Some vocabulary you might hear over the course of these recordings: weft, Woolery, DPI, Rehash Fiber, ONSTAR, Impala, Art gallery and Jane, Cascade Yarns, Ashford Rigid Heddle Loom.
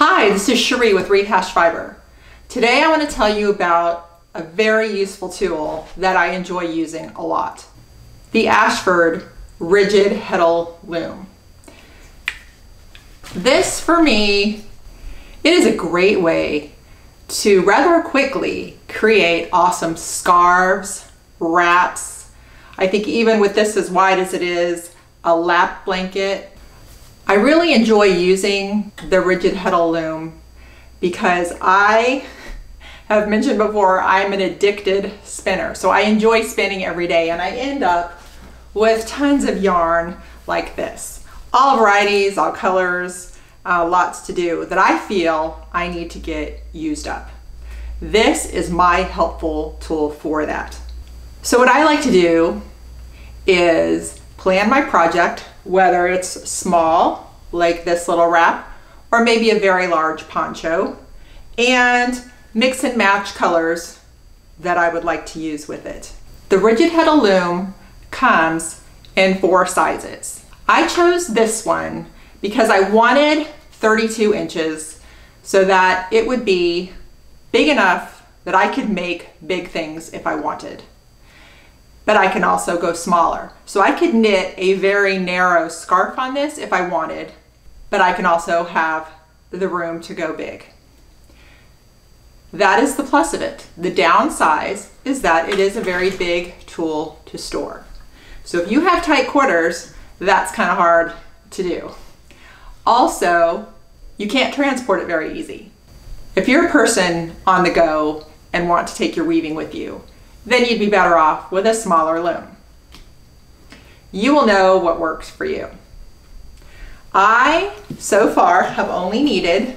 Hi, this is Cherie with Rehash Fiber. Today I want to tell you about a very useful tool that I enjoy using a lot. The Ashford Rigid Heddle Loom. This, for me, it is a great way to rather quickly create awesome scarves, wraps. I think even with this as wide as it is, a lap blanket. I really enjoy using the Rigid Heddle Loom because I have mentioned before, I'm an addicted spinner. So I enjoy spinning every day and I end up with tons of yarn like this. All varieties, all colors, lots to do that I feel I need to get used up. This is my helpful tool for that. So what I like to do is plan my project, whether it's small, like this little wrap, or maybe a very large poncho, and mix and match colors that I would like to use with it. The Rigid Heddle Loom comes in 4 sizes. I chose this one because I wanted 32 inches so that it would be big enough that I could make big things if I wanted. But I can also go smaller. So I could knit a very narrow scarf on this if I wanted, but I can also have the room to go big. That is the plus of it. The downsize is that it is a very big tool to store. So if you have tight quarters, that's kind of hard to do. Also, you can't transport it very easy. If you're a person on the go and want to take your weaving with you, then you'd be better off with a smaller loom. You will know what works for you. I, so far, have only needed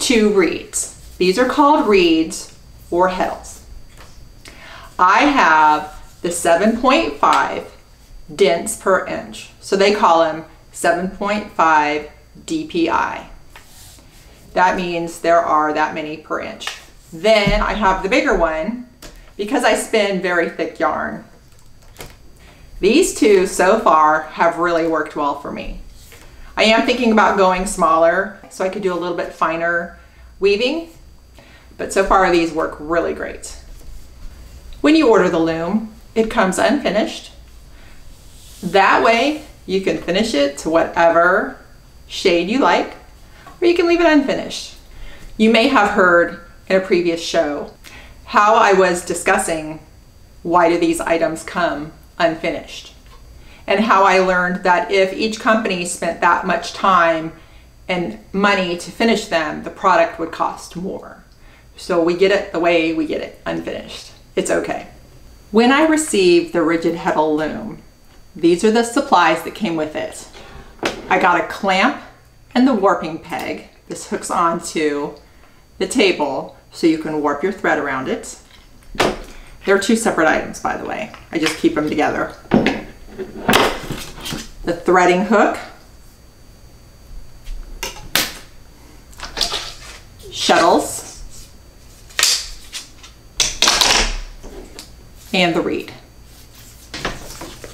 2 reeds. These are called reeds or heddles. I have the 7.5 dents per inch. So they call them 7.5 DPI. That means there are that many per inch. Then I have the bigger one, because I spin very thick yarn. These 2 so far have really worked well for me. I am thinking about going smaller so I could do a little bit finer weaving, but so far these work really great. When you order the loom, it comes unfinished. That way you can finish it to whatever shade you like, or you can leave it unfinished. You may have heard in a previous show how I was discussing why do these items come unfinished, and how I learned that if each company spent that much time and money to finish them, the product would cost more. So we get it the way we get it, unfinished. It's okay. When I received the Rigid Heddle Loom, these are the supplies that came with it. I got a clamp and the warping peg. This hooks onto the table so you can warp your thread around it. They're 2 separate items, by the way. I just keep them together. The threading hook, shuttles, and the reed.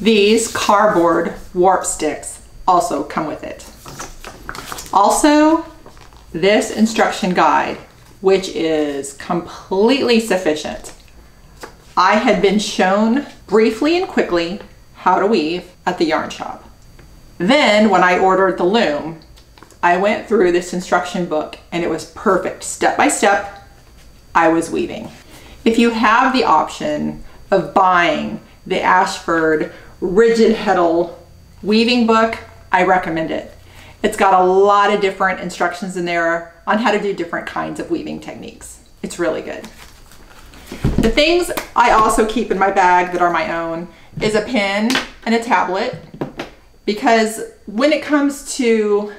These cardboard warp sticks also come with it. Also, this instruction guide, which is completely sufficient. I had been shown briefly and quickly how to weave at the yarn shop. Then when I ordered the loom, I went through this instruction book and it was perfect. Step by step, I was weaving. If you have the option of buying the Ashford Rigid Heddle Weaving Book, I recommend it. It's got a lot of different instructions in there on how to do different kinds of weaving techniques. It's really good. The things I also keep in my bag that are my own is a pen and a tablet, because when it comes to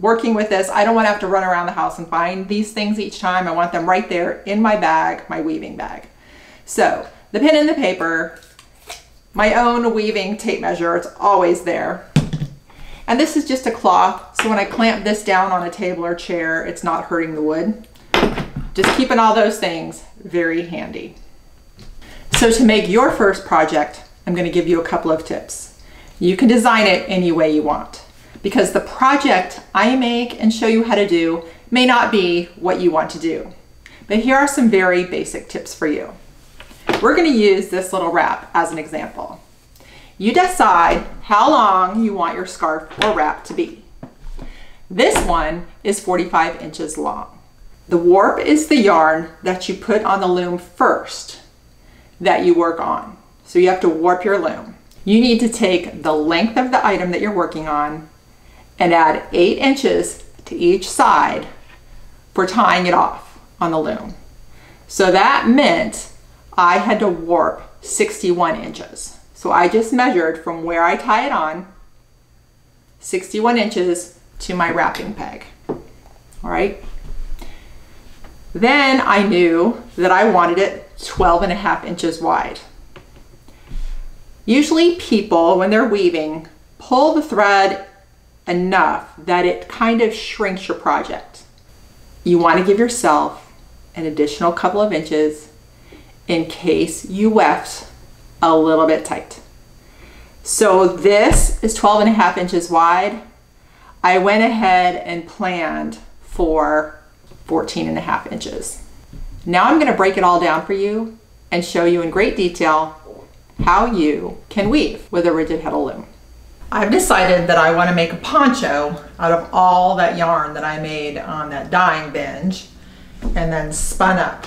working with this, I don't want to have to run around the house and find these things each time. I want them right there in my bag, my weaving bag. So the pen and the paper, my own weaving tape measure, it's always there. And this is just a cloth, so when I clamp this down on a table or chair, it's not hurting the wood. Just keeping all those things very handy. So to make your first project, I'm going to give you a couple of tips. You can design it any way you want, because the project I make and show you how to do may not be what you want to do. But here are some very basic tips for you. We're going to use this little wrap as an example. You decide how long you want your scarf or wrap to be. This one is 45 inches long. The warp is the yarn that you put on the loom first that you work on. So you have to warp your loom. You need to take the length of the item that you're working on and add 8 inches to each side for tying it off on the loom. So that meant I had to warp 61 inches. So I just measured from where I tie it on, 61 inches to my wrapping peg, all right? Then I knew that I wanted it 12.5 inches wide. Usually people, when they're weaving, pull the thread enough that it kind of shrinks your project. You want to give yourself an additional couple of inches in case you weft a little bit tight. So this is 12.5 inches wide. I went ahead and planned for 14.5 inches. Now I'm going to break it all down for you and show you in great detail how you can weave with a rigid heddle loom. I've decided that I want to make a poncho out of all that yarn that I made on that dyeing binge and then spun up.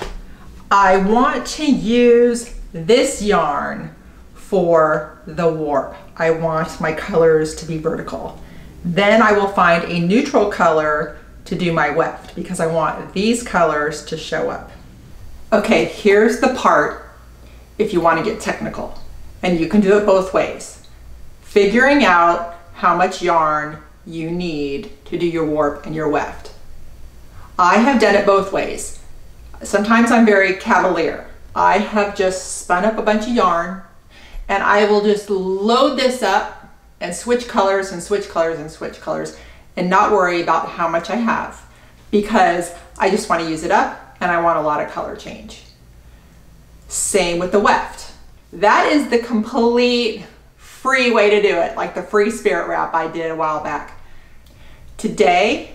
I want to use this yarn for the warp. I want my colors to be vertical. Then I will find a neutral color to do my weft because I want these colors to show up. Okay, here's the part if you want to get technical, and you can do it both ways. Figuring out how much yarn you need to do your warp and your weft. I have done it both ways. Sometimes I'm very cavalier. I have just spun up a bunch of yarn and I will just load this up and switch colors and switch colors and switch colors and not worry about how much I have because I just want to use it up and I want a lot of color change. Same with the weft. That is the complete free way to do it, like the free spirit wrap I did a while back. Today,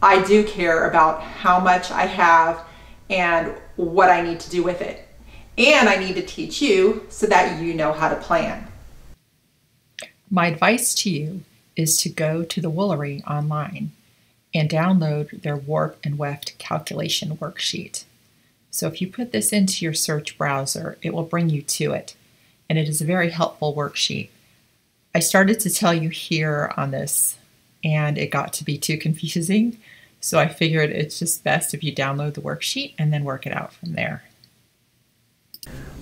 I do care about how much I have and what I need to do with it. And I need to teach you so that you know how to plan. My advice to you is to go to the Woolery online and download their warp and weft calculation worksheet. So if you put this into your search browser, it will bring you to it, and it is a very helpful worksheet. I started to tell you here on this, and it got to be too confusing, so I figured it's just best if you download the worksheet and then work it out from there.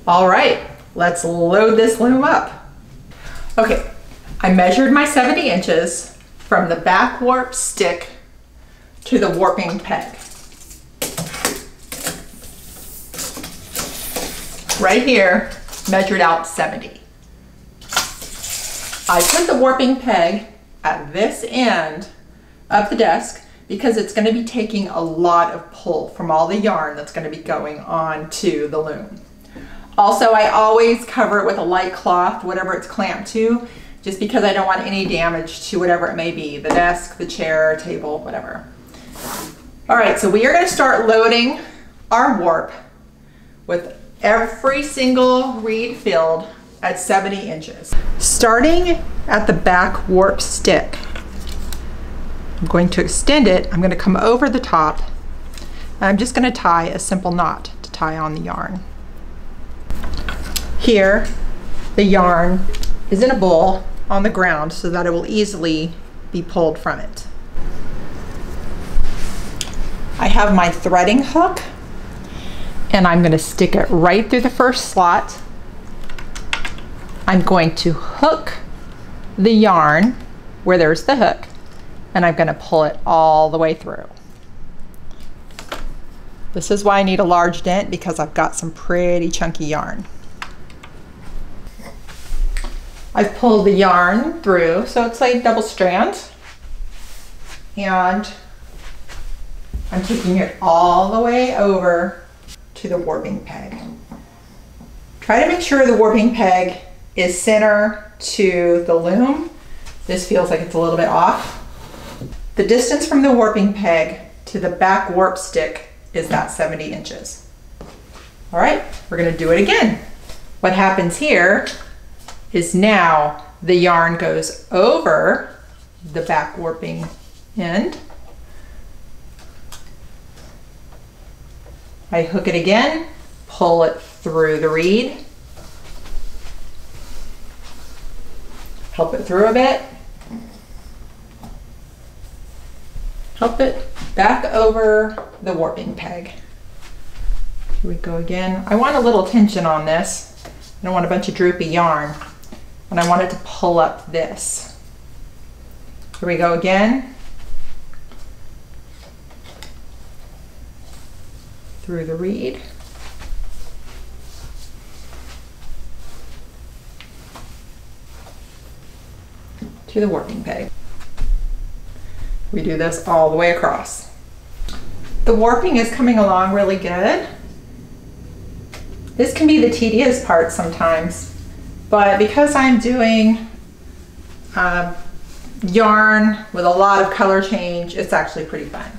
All right, let's load this loom up. Okay, I measured my 70 inches from the back warp stick to the warping peg. Right here, measured out 70. I put the warping peg at this end of the desk because it's going to be taking a lot of pull from all the yarn that's going to be going on to the loom. Also, I always cover it with a light cloth, whatever it's clamped to, just because I don't want any damage to whatever it may be, the desk, the chair, table, whatever. All right, so we are going to start loading our warp with every single reed filled at 70 inches. Starting at the back warp stick, I'm going to extend it. I'm going to come over the top. I'm just going to tie a simple knot to tie on the yarn. Here, the yarn is in a bowl on the ground so that it will easily be pulled from it. I have my threading hook, and I'm going to stick it right through the first slot. I'm going to hook the yarn where there's the hook, and I'm going to pull it all the way through. This is why I need a large dent, because I've got some pretty chunky yarn. I've pulled the yarn through, so it's like double strand, and I'm taking it all the way over to the warping peg. Try to make sure the warping peg is center to the loom This feels like it's a little bit off. The distance from the warping peg to the back warp stick is that 70 inches. All right, we're gonna do it again. What happens here is now the yarn goes over the back warping end. I hook it again, pull it through the reed, help it through a bit, help it back over the warping peg. Here we go again. I want a little tension on this. I don't want a bunch of droopy yarn, and I want it to pull up this. Here we go again. Through the reed. To the warping peg. We do this all the way across. The warping is coming along really good. This can be the tedious part sometimes, but because I'm doing yarn with a lot of color change, it's actually pretty fun.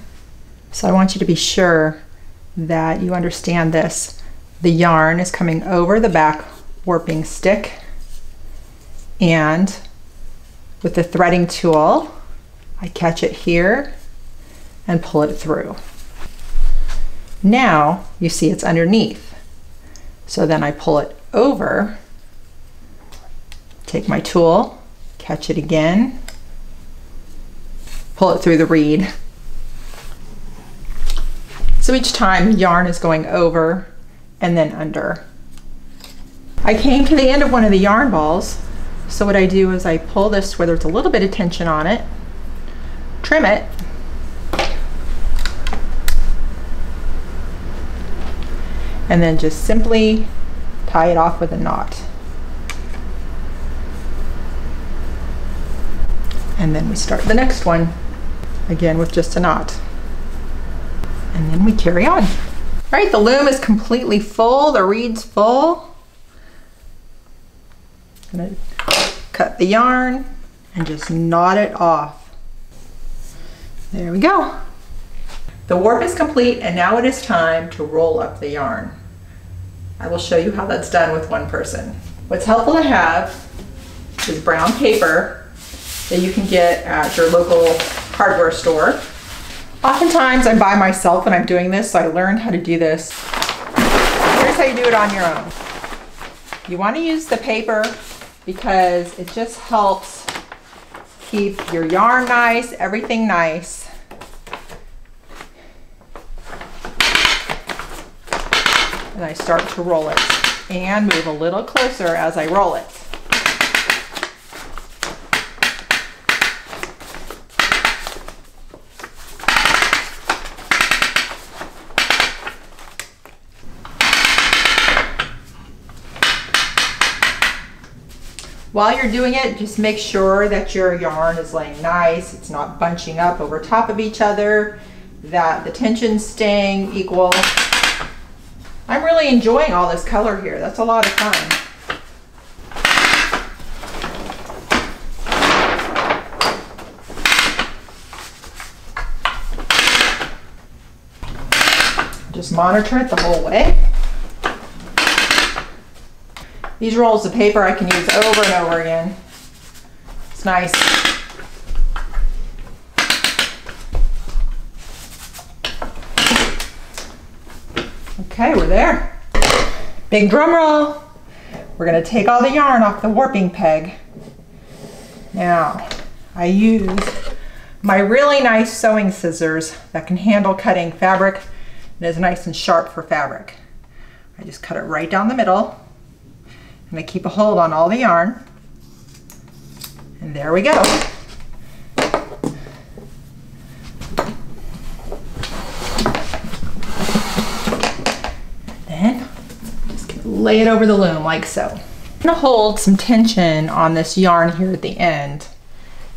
So I want you to be sure that you understand this. The yarn is coming over the back warping stick, and with the threading tool, I catch it here and pull it through. Now you see it's underneath. So then I pull it over, take my tool, catch it again, pull it through the reed. So each time yarn is going over and then under. I came to the end of one of the yarn balls. So what I do is I pull this where there's a little bit of tension on it, trim it, and then just simply tie it off with a knot. And then we start the next one, again with just a knot. And then we carry on. All right, the loom is completely full, the reed's full. And I cut the yarn and just knot it off. There we go. The warp is complete, and now it is time to roll up the yarn. I will show you how that's done with one person. What's helpful to have is brown paper that you can get at your local hardware store. Oftentimes I'm by myself when I'm doing this, so I learned how to do this. Here's how you do it on your own. You want to use the paper because it just helps keep your yarn nice, everything nice. And I start to roll it and move a little closer as I roll it. While you're doing it, just make sure that your yarn is laying nice, it's not bunching up over top of each other, that the tension's staying equal. I'm really enjoying all this color here. That's a lot of fun. Just monitor it the whole way. These rolls of paper I can use over and over again. It's nice. Okay, we're there. Big drum roll. We're gonna take all the yarn off the warping peg. Now, I use my really nice sewing scissors that can handle cutting fabric and is nice and sharp for fabric. I just cut it right down the middle. I'm gonna keep a hold on all the yarn, and there we go. Then just lay it over the loom like so. I'm gonna hold some tension on this yarn here at the end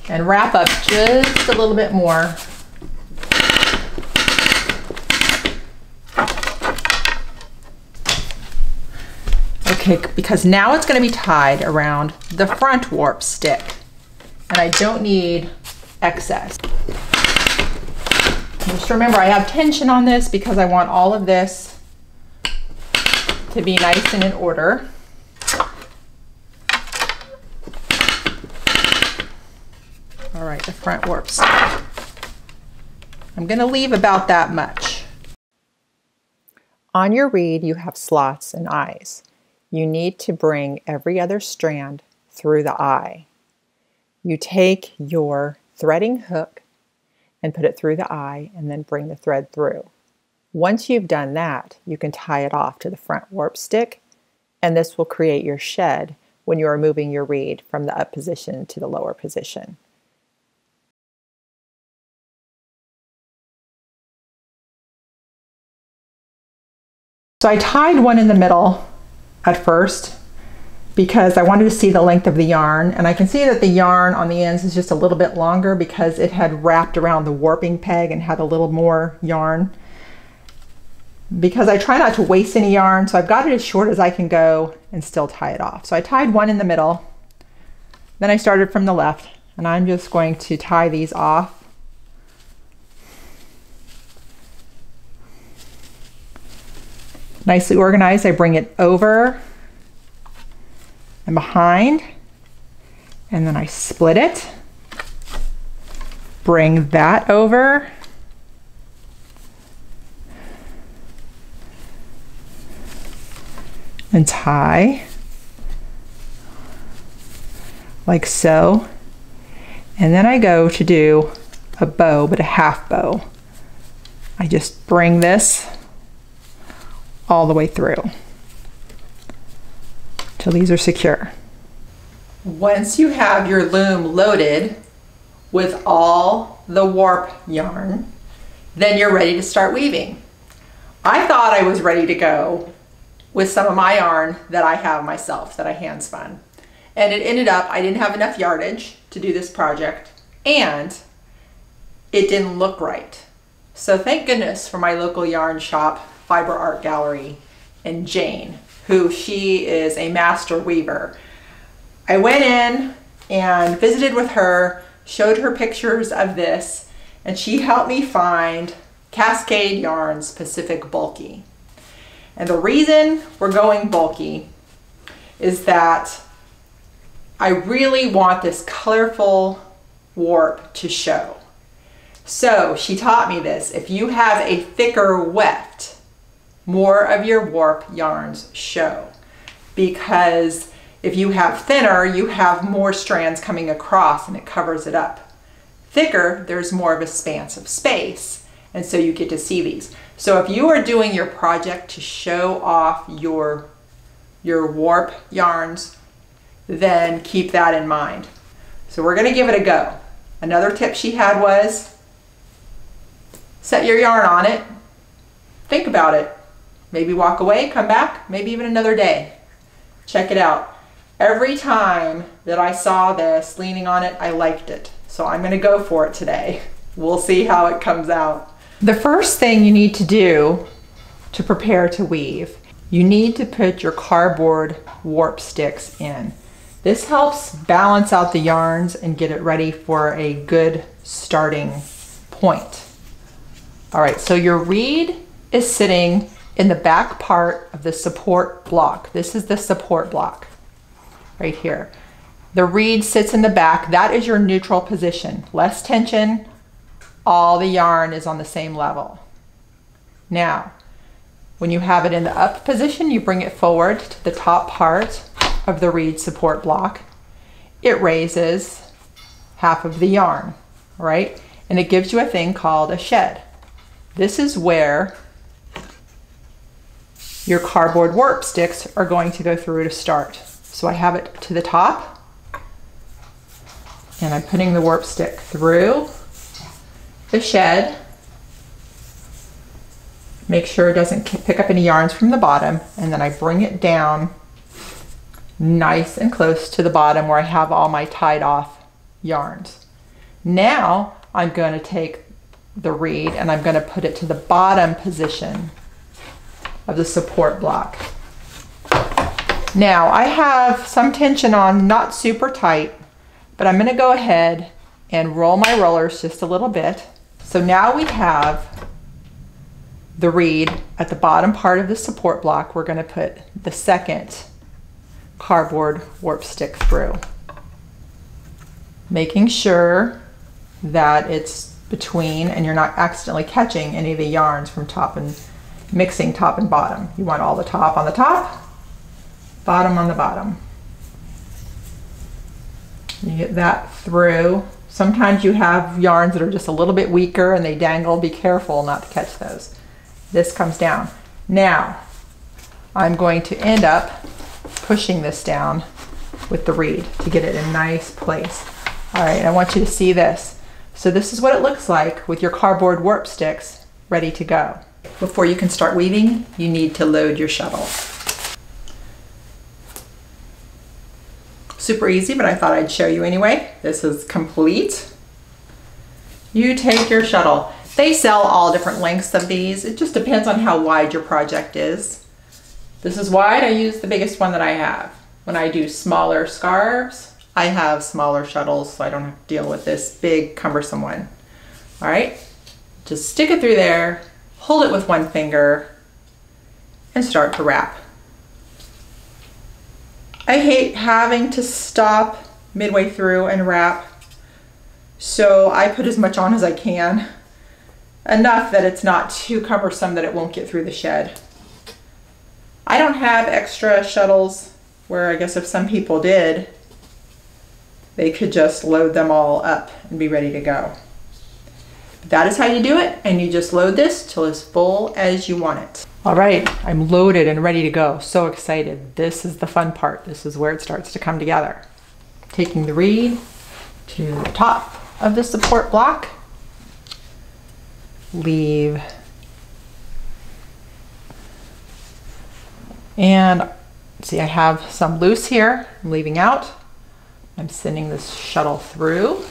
and wrap up just a little bit more. Okay, because now it's going to be tied around the front warp stick. and I don't need excess. And just remember, I have tension on this because I want all of this to be nice and in order. All right, the front warps. I'm gonna leave about that much. On your reed, you have slots and eyes. You need to bring every other strand through the eye. You take your threading hook and put it through the eye and then bring the thread through. Once you've done that, you can tie it off to the front warp stick, and this will create your shed when you are moving your reed from the up position to the lower position. So I tied one in the middle at first because I wanted to see the length of the yarn, and I can see that the yarn on the ends is just a little bit longer because it had wrapped around the warping peg and had a little more yarn. Because I try not to waste any yarn, so I've got it as short as I can go and still tie it off. So I tied one in the middle, then I started from the left, and I'm just going to tie these off. Nicely organized, I bring it over and behind, and then I split it, bring that over, and tie like so. And then I go to do a bow, but a half bow. I just bring this all the way through till these are secure. Once you have your loom loaded with all the warp yarn, then you're ready to start weaving. I thought I was ready to go with some of my yarn that I have myself that I hand spun, and it ended up I didn't have enough yardage to do this project, and it didn't look right. So thank goodness for my local yarn shop, Fiber Art Gallery and Jane, who she is a master weaver. I went in and visited with her, showed her pictures of this, and she helped me find Cascade Yarns Pacific Bulky. And the reason we're going bulky is that I really want this colorful warp to show. So she taught me this. If you have a thicker weft, more of your warp yarns show, because if you have thinner, you have more strands coming across and it covers it up. Thicker, there's more of a span of space, and so you get to see these. So if you are doing your project to show off your warp yarns, then keep that in mind. So we're going to give it a go. Another tip she had was set your yarn on it, think about it. Maybe walk away, come back, maybe even another day. Check it out. Every time that I saw this leaning on it, I liked it. So I'm gonna go for it today. We'll see how it comes out. The first thing you need to do to prepare to weave, you need to put your cardboard warp sticks in. This helps balance out the yarns and get it ready for a good starting point. All right, so your reed is sitting in the back part of the support block. This is the support block right here. The reed sits in the back. That is your neutral position. Less tension, all the yarn is on the same level. Now, when you have it in the up position, you bring it forward to the top part of the reed support block. It raises half of the yarn, right? And it gives you a thing called a shed. This is where your cardboard warp sticks are going to go through to start. So I have it to the top, and I'm putting the warp stick through the shed. Make sure it doesn't pick up any yarns from the bottom, and then I bring it down nice and close to the bottom where I have all my tied off yarns. Now I'm going to take the reed and I'm going to put it to the bottom position of the support block. Now I have some tension on, not super tight, But I'm gonna go ahead and roll my rollers just a little bit. So now we have the reed at the bottom part of the support block. We're gonna put the second cardboard warp stick through, making sure that it's between and you're not accidentally catching any of the yarns from top and mixing top and bottom. You want all the top on the top, bottom on the bottom. You get that through. Sometimes you have yarns that are just a little bit weaker and they dangle. Be careful not to catch those. This comes down. Now, I'm going to end up pushing this down with the reed to get it in a nice place. All right, I want you to see this. So this is what it looks like with your cardboard warp sticks ready to go. Before you can start weaving, you need to load your shuttle. Super easy, but I thought I'd show you anyway. This is complete. You take your shuttle. They sell all different lengths of these. It just depends on how wide your project is. This is wide. I use the biggest one that I have. When I do smaller scarves, I have smaller shuttles, so I don't have to deal with this big, cumbersome one. All right, just stick it through there, hold it with one finger, and start to wrap. I hate having to stop midway through and wrap, so I put as much on as I can, enough that it's not too cumbersome that it won't get through the shed. I don't have extra shuttles, where I guess if some people did, they could just load them all up and be ready to go. But that is how you do it, and you just load this till as full as you want it. All right, I'm loaded and ready to go. So excited. This is the fun part. This is where it starts to come together. Taking the reed to the top of the support block. Leave. And see, I have some loose here. I'm leaving out. I'm sending this shuttle through.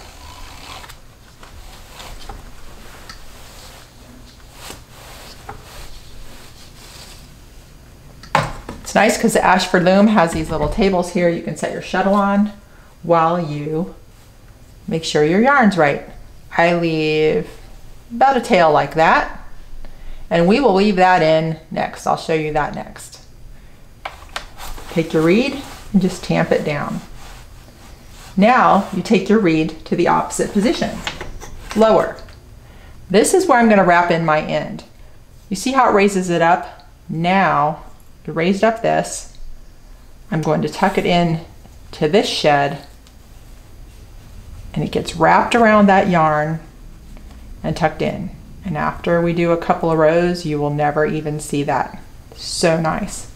It's nice because the Ashford loom has these little tables here you can set your shuttle on while you make sure your yarn's right. I leave about a tail like that, and we will leave that in next. I'll show you that next. Take your reed and just tamp it down. Now you take your reed to the opposite position, lower. This is where I'm going to wrap in my end. You see how it raises it up? Now, to raise up this, I'm going to tuck it in to this shed, and it gets wrapped around that yarn and tucked in. And after we do a couple of rows, you will never even see that. So nice.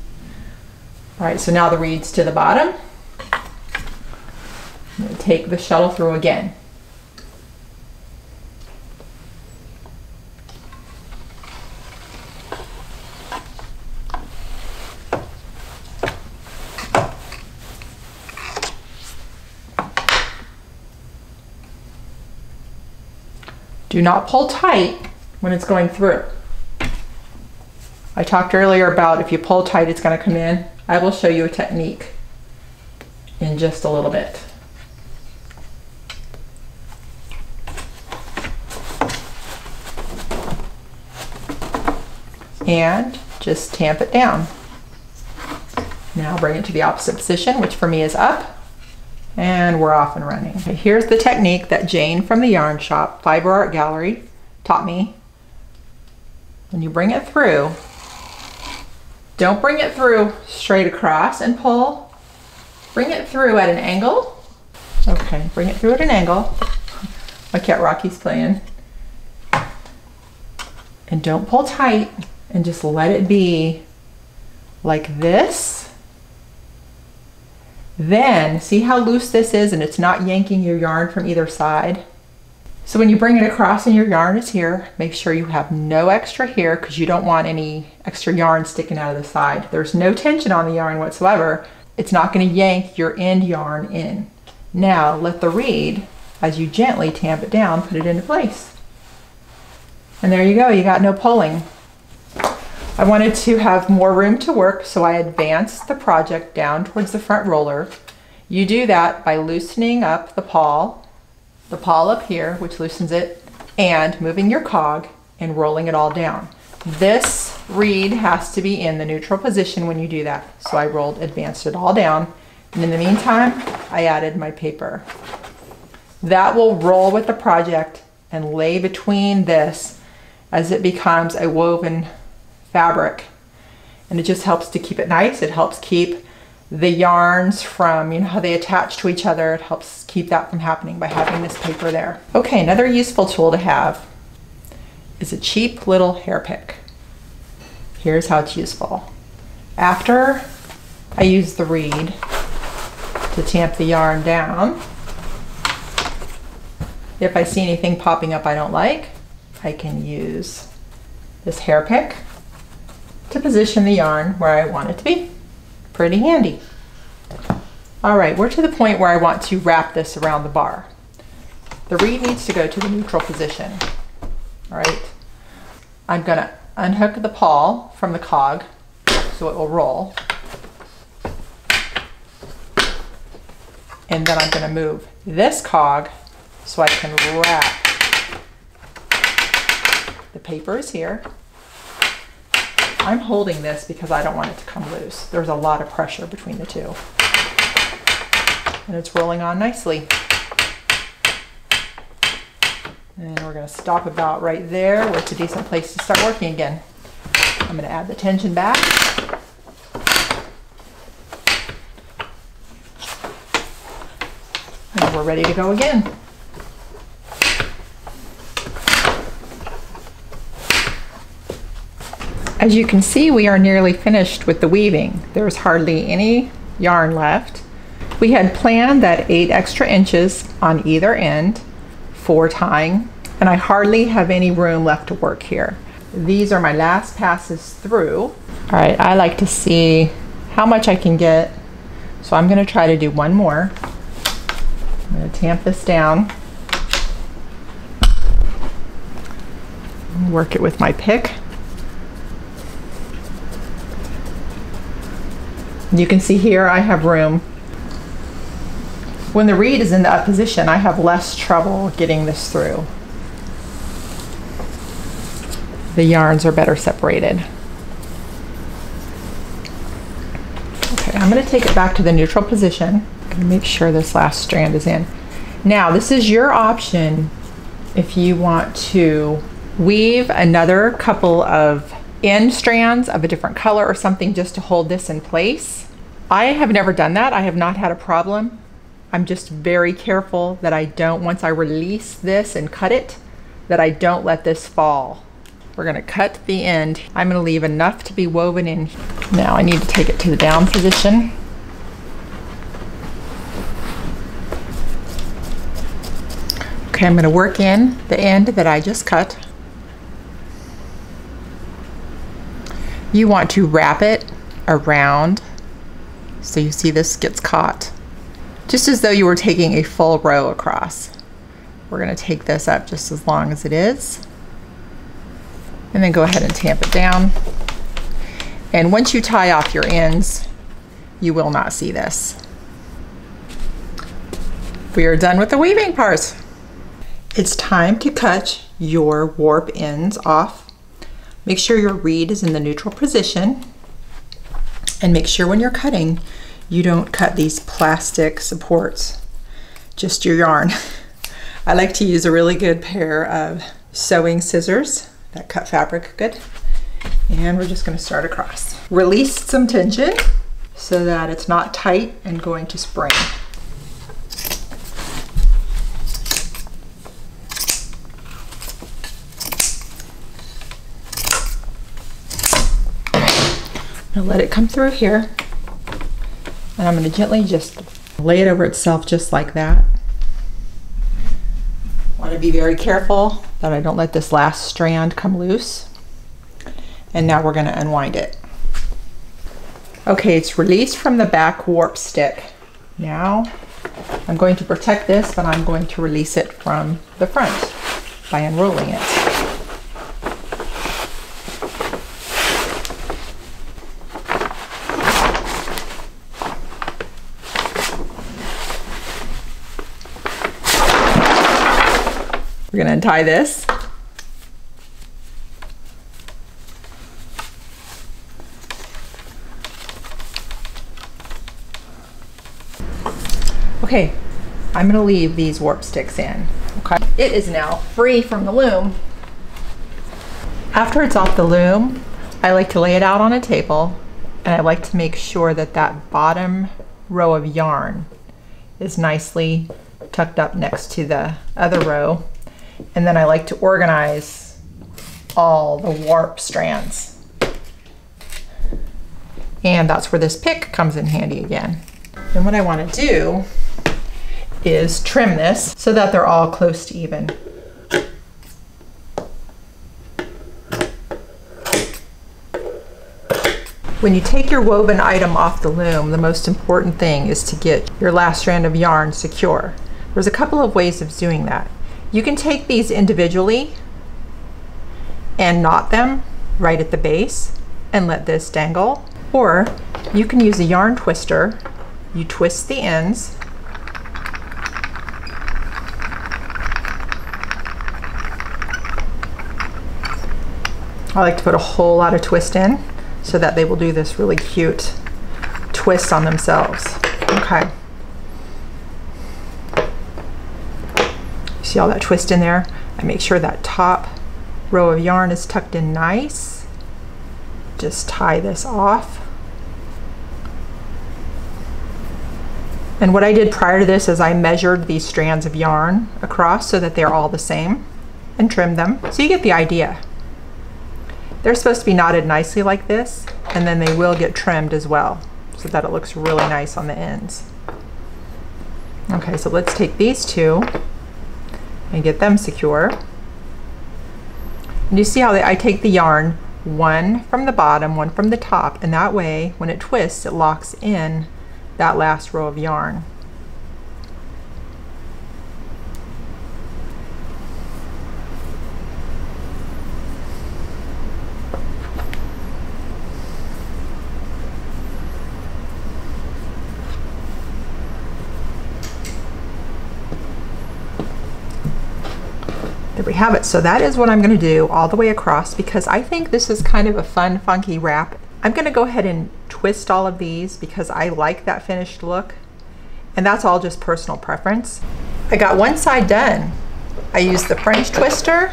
All right, so now the reed's to the bottom. I'm going to take the shuttle through again. Do not pull tight when it's going through. I talked earlier about if you pull tight, it's going to come in. I will show you a technique in just a little bit. And just tamp it down. Now bring it to the opposite position, which for me is up. And we're off and running. Okay, here's the technique that Jane from the yarn shop, Fiber Art Gallery, taught me. When you bring it through, don't bring it through straight across and pull. Bring it through at an angle. Okay, bring it through at an angle. My cat Rocky's playing. And don't pull tight, and just let it be like this. Then, see how loose this is and it's not yanking your yarn from either side? So when you bring it across and your yarn is here, make sure you have no extra here because you don't want any extra yarn sticking out of the side. There's no tension on the yarn whatsoever. It's not going to yank your end yarn in. Now let the reed, as you gently tamp it down, put it into place. And there you go, you got no pulling. I wanted to have more room to work, so I advanced the project down towards the front roller You do that by loosening up the awl up here, which loosens it, and moving your cog and rolling it all down. This reed has to be in the neutral position when you do that. So I rolled, advanced it all down, and in the meantime, I added my paper. That will roll with the project and lay between this as it becomes a woven fabric. And it just helps to keep it nice. It helps keep the yarns from, you know, how they attach to each other. It helps keep that from happening by having this paper there. Okay, another useful tool to have is a cheap little hair pick. Here's how it's useful. After I use the reed to tamp the yarn down, if I see anything popping up I don't like, I can use this hair pick to position the yarn where I want it to be. Pretty handy. All right, we're to the point where I want to wrap this around the bar. The reed needs to go to the neutral position. All right, I'm gonna unhook the awl from the cog so it will roll. And then I'm gonna move this cog so I can wrap. The paper is here. I'm holding this because I don't want it to come loose. There's a lot of pressure between the two. And it's rolling on nicely. And we're gonna stop about right there, where it's a decent place to start working again. I'm gonna add the tension back. And we're ready to go again. As you can see, we are nearly finished with the weaving. There's hardly any yarn left. We had planned that 8 extra inches on either end for tying, and I hardly have any room left to work here. These are my last passes through. All right, I like to see how much I can get, so I'm gonna try to do one more. I'm gonna tamp this down. Work it with my pick. You can see here I have room. When the reed is in the up position, I have less trouble getting this through. The yarns are better separated. Okay, I'm going to take it back to the neutral position. I'm going to make sure this last strand is in. Now, this is your option if you want to weave another couple of end strands of a different color or something just to hold this in place. I have never done that. I have not had a problem. I'm just very careful that I don't, once I release this and cut it, that I don't let this fall. We're gonna cut the end. I'm gonna leave enough to be woven in. Now I need to take it to the down position. Okay, I'm gonna work in the end that I just cut. You want to wrap it around so you see this gets caught. Just as though you were taking a full row across. We're gonna take this up just as long as it is. And then go ahead and tamp it down. And once you tie off your ends, you will not see this. We are done with the weaving part. It's time to cut your warp ends off. Make sure your reed is in the neutral position. And make sure when you're cutting, you don't cut these plastic supports, just your yarn. I like to use a really good pair of sewing scissors that cut fabric good. And we're just gonna start across. Release some tension so that it's not tight and going to spring. I'm gonna let it come through here. And I'm going to gently just lay it over itself just like that. I want to be very careful that I don't let this last strand come loose. And now we're going to unwind it. Okay, it's released from the back warp stick. Now I'm going to protect this, but I'm going to release it from the front by unrolling it. We're gonna untie this. Okay, I'm gonna leave these warp sticks in. Okay, it is now free from the loom. After it's off the loom, I like to lay it out on a table, and I like to make sure that that bottom row of yarn is nicely tucked up next to the other row. And then I like to organize all the warp strands. And that's where this pick comes in handy again. And what I want to do is trim this so that they're all close to even. When you take your woven item off the loom, the most important thing is to get your last strand of yarn secure. There's a couple of ways of doing that. You can take these individually and knot them right at the base and let this dangle, or you can use a yarn twister. You twist the ends . I like to put a whole lot of twist in so that they will do this really cute twist on themselves. Okay. See all that twist in there? I make sure that top row of yarn is tucked in nice. Just tie this off. And what I did prior to this is I measured these strands of yarn across so that they're all the same and trimmed them. So you get the idea. They're supposed to be knotted nicely like this, and then they will get trimmed as well so that it looks really nice on the ends. Okay, so let's take these two and get them secure. And you see how I take the yarn, one from the bottom, one from the top, and that way when it twists it locks in that last row of yarn. We have it. So that is what I'm going to do all the way across, because I think this is kind of a fun, funky wrap. I'm going to go ahead and twist all of these because I like that finished look, and that's all just personal preference. I got one side done. I used the French twister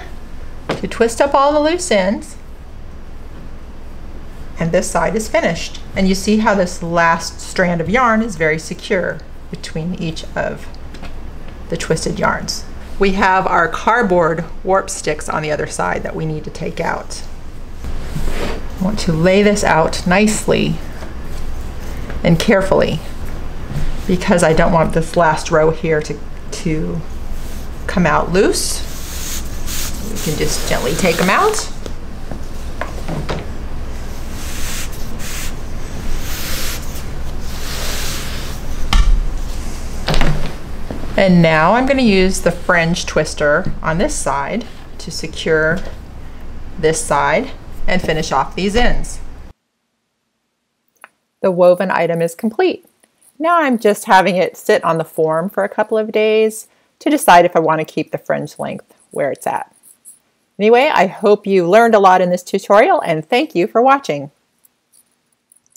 to twist up all the loose ends, and this side is finished. And you see how this last strand of yarn is very secure between each of the twisted yarns. We have our cardboard warp sticks on the other side that we need to take out. I want to lay this out nicely and carefully because I don't want this last row here to come out loose. You can just gently take them out. And now I'm going to use the fringe twister on this side to secure this side and finish off these ends. The woven item is complete. Now I'm just having it sit on the form for a couple of days to decide if I want to keep the fringe length where it's at. Anyway, I hope you learned a lot in this tutorial, and thank you for watching.